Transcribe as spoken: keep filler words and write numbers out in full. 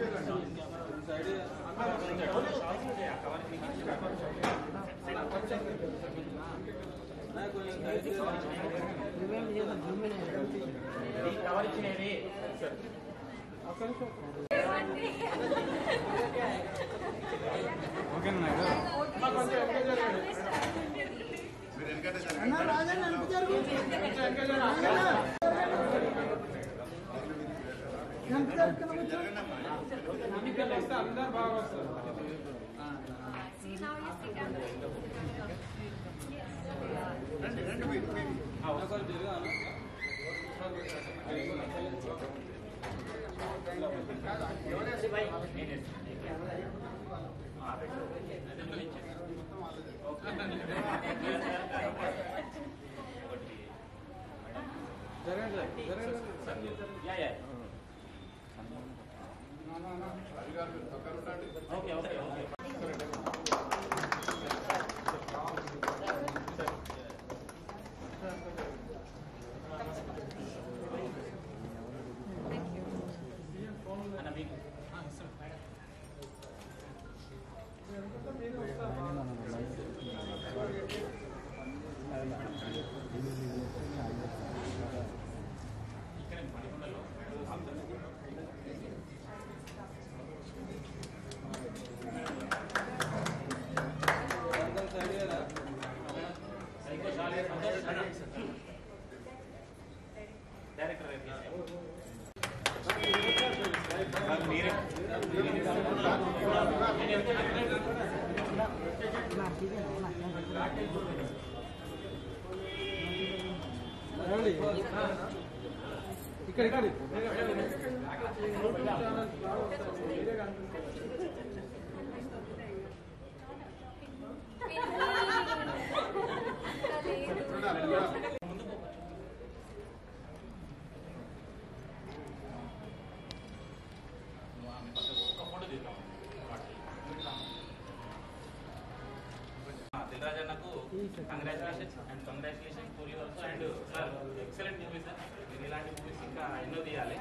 Congratulations and congratulations for you also, and sir, excellent movie sir. Nilandi movie singa inno diyale.